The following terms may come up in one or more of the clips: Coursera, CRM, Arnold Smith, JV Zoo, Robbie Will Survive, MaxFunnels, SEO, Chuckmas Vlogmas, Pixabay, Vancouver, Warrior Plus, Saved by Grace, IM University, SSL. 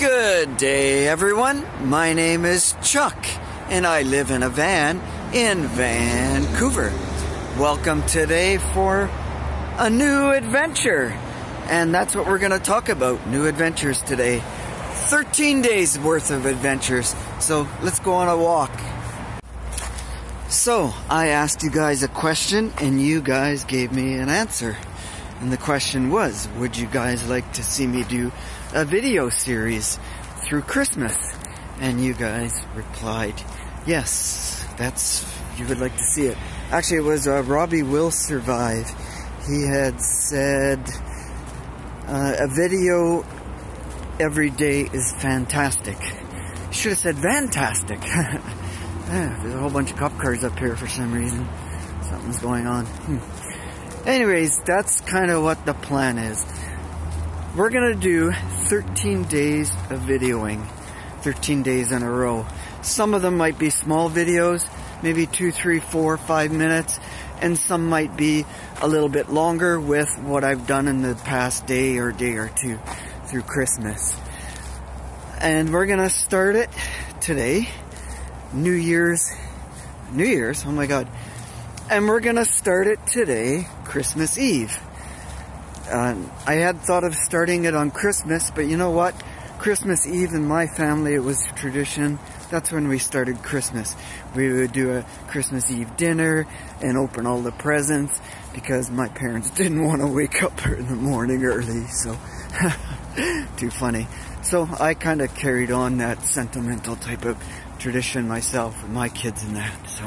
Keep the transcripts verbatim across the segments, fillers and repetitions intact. Good day, everyone. My name is Chuck, and I live in a van in Vancouver. Welcome today for a new adventure, and that's what we're going to talk about, new adventures today. thirteen days worth of adventures, so let's go on a walk. So, I asked you guys a question, and you guys gave me an answer. And the question was, would you guys like to see me do a video series through Christmas? And you guys replied, yes, that's, you would like to see it. Actually, it was uh, Robbie Will Survive. He had said, uh, a video every day is fantastic. Should have said fantastic. There's a whole bunch of cop cars up here for some reason. Something's going on. Hmm. Anyways, that's kind of what the plan is. We're going to do thirteen days of videoing. thirteen days in a row. Some of them might be small videos, maybe two, three, four, five minutes. And some might be a little bit longer with what I've done in the past day or day or two through Christmas. And we're going to start it today. New Year's. New Year's? Oh my God. And we're going to start it today, Christmas Eve. Um, I had thought of starting it on Christmas, but you know what? Christmas Eve in my family, it was tradition. That's when we started Christmas. We would do a Christmas Eve dinner and open all the presents because my parents didn't want to wake up in the morning early, so too funny. So I kind of carried on that sentimental type of tradition myself with my kids and that, so...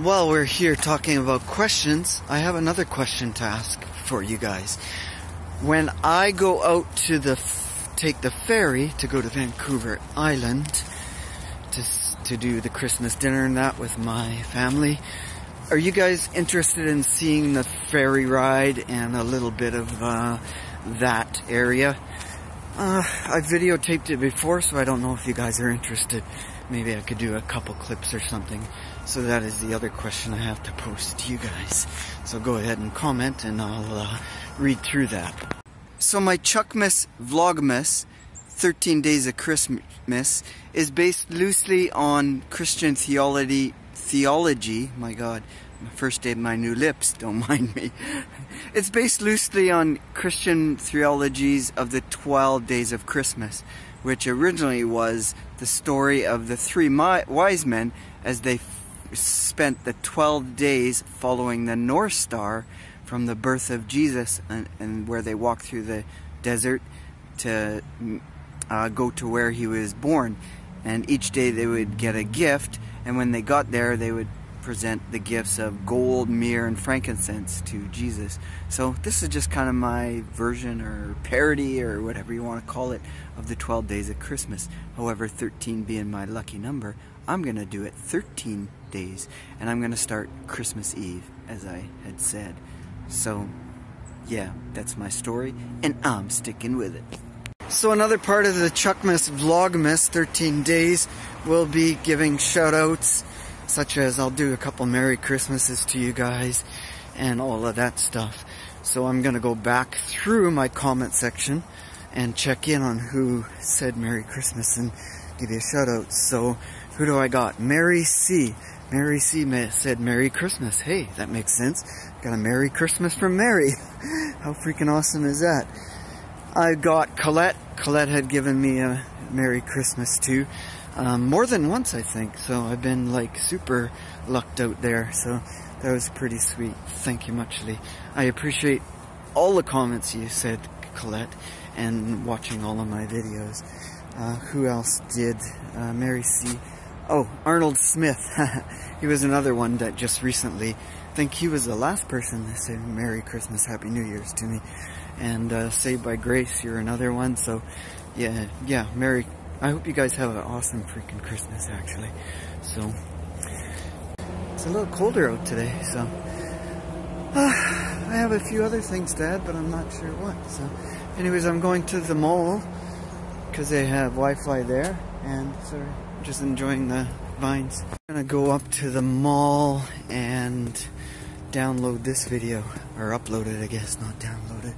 While we're here talking about questions, I have another question to ask for you guys. When I go out to the f take the ferry to go to Vancouver Island to to do the Christmas dinner and that with my family, are you guys interested in seeing the ferry ride and a little bit of uh, that area? Uh, I videotaped it before, so I don't know if you guys are interested. Maybe I could do a couple clips or something. So that is the other question I have to post to you guys. So go ahead and comment and I'll uh, read through that. So my Chuckmas Vlogmas, thirteen Days of Christmas, is based loosely on Christian theology, theology, my God, my first day of my new lips, don't mind me. It's based loosely on Christian theologies of the twelve Days of Christmas, which originally was the story of the three wise men as they spent the twelve days following the North Star from the birth of Jesus, and, and where they walked through the desert to uh, go to where he was born. And each day they would get a gift, and when they got there they would present the gifts of gold, myrrh, and frankincense to Jesus. So this is just kind of my version or parody or whatever you want to call it of the twelve days of Christmas. However, thirteen being my lucky number, I'm going to do it thirteen days, and I'm going to start Christmas Eve, as I had said. So yeah, that's my story, and I'm sticking with it. So another part of the Chuckmas Vlogmas thirteen days will be giving shout outs, such as I'll do a couple Merry Christmases to you guys and all of that stuff. So I'm going to go back through my comment section and check in on who said Merry Christmas and give you a shout out. So who do I got? Mary C. Mary C said Merry Christmas. Hey, that makes sense. Got a Merry Christmas from Mary. How freaking awesome is that? I got Colette. Colette had given me a Merry Christmas too. Um, more than once, I think, so I've been like super lucked out there, so that was pretty sweet. Thank you muchly. I appreciate all the comments you said, Colette, and watching all of my videos. Uh, who else did? Uh, Mary C. Oh, Arnold Smith. He was another one that just recently, I think he was the last person to say Merry Christmas, Happy New Year's to me. And uh, Saved by Grace, you're another one, so yeah, yeah, Merry Christmas. I hope you guys have an awesome freaking Christmas, actually. So, it's a little colder out today, so. Uh, I have a few other things to add, but I'm not sure what. So, anyways, I'm going to the mall, because they have Wi-Fi there. And, sorry, just enjoying the vines. I'm going to go up to the mall and download this video. Or upload it, I guess, not download it.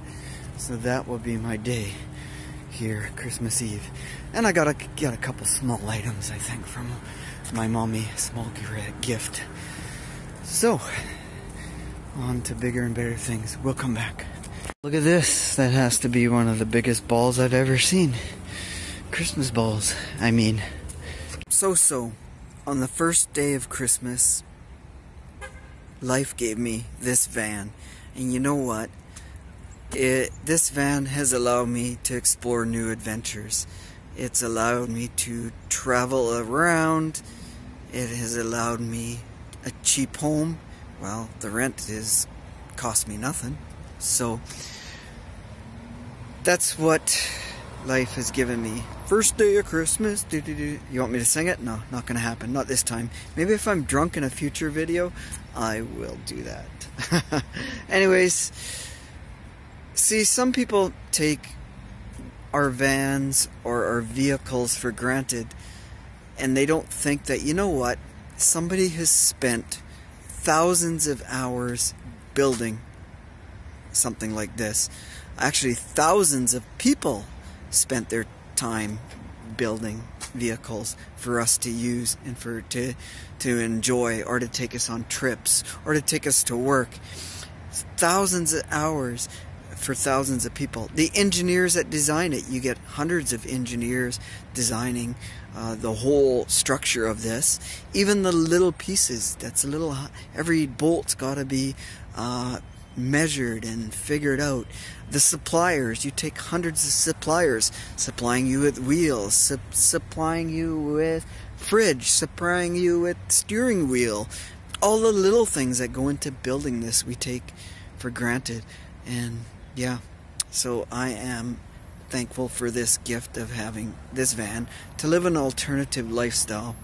So that will be my day. here Christmas Eve. And I got a, got a couple small items, I think, from my mommy. Small gift. So, on to bigger and better things. We'll come back. Look at this. That has to be one of the biggest balls I've ever seen. Christmas balls, I mean. So, so, on the first day of Christmas, life gave me this van. And you know what? It, this van has allowed me to explore new adventures. It's allowed me to travel around. It has allowed me a cheap home. Well, the rent is cost me nothing. So that's what life has given me. First day of Christmas. Do, do, do. You want me to sing it? No, not gonna happen. Not this time. Maybe if I'm drunk in a future video, I will do that. Anyways. See, some people take our vans or our vehicles for granted, and they don't think that, you know what, somebody has spent thousands of hours building something like this. Actually, thousands of people spent their time building vehicles for us to use and for to to enjoy, or to take us on trips, or to take us to work. Thousands of hours for thousands of people. The engineers that design it, you get hundreds of engineers designing uh, the whole structure of this. Even the little pieces, that's a little, every bolt's got to be uh, measured and figured out. The suppliers, you take hundreds of suppliers supplying you with wheels, su supplying you with fridge, supplying you with steering wheel. All the little things that go into building this we take for granted. And yeah, so I am thankful for this gift of having this van to live an alternative lifestyle.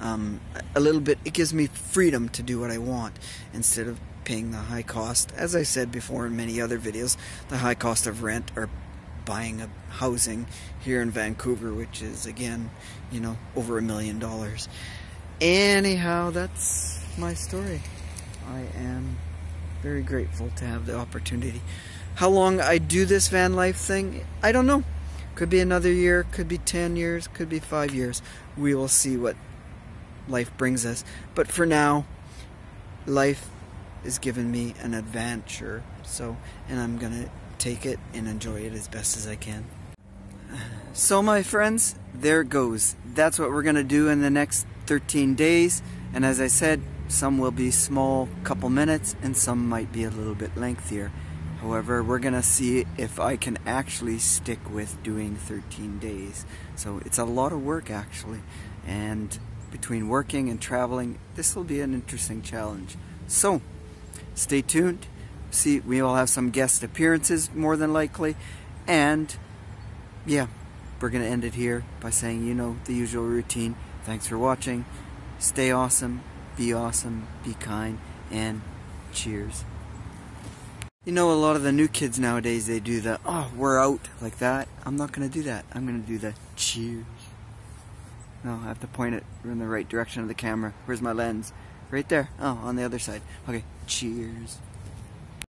Um, a little bit, it gives me freedom to do what I want instead of paying the high cost. As I said before in many other videos, the high cost of rent or buying a housing here in Vancouver, which is, again, you know, over a million dollars. Anyhow, that's my story. I am very grateful to have the opportunity. How long I do this van life thing, I don't know. Could be another year, could be ten years, could be five years. We will see what life brings us. But for now, life has given me an adventure. So, and I'm gonna take it and enjoy it as best as I can. So my friends, there goes. That's what we're gonna do in the next thirteen days. And as I said, some will be small, couple minutes, and some might be a little bit lengthier. However, we're gonna see if I can actually stick with doing thirteen days. So it's a lot of work, actually, and between working and traveling, this will be an interesting challenge. So stay tuned. See, we will have some guest appearances, more than likely, and yeah, we're gonna end it here by saying, you know, the usual routine. Thanks for watching. Stay awesome. Be awesome, be kind, and cheers. You know, a lot of the new kids nowadays, they do the, oh, we're out, like that. I'm not going to do that. I'm going to do the cheers. No, I have to point it in the right direction of the camera. Where's my lens? Right there. Oh, on the other side. Okay, cheers.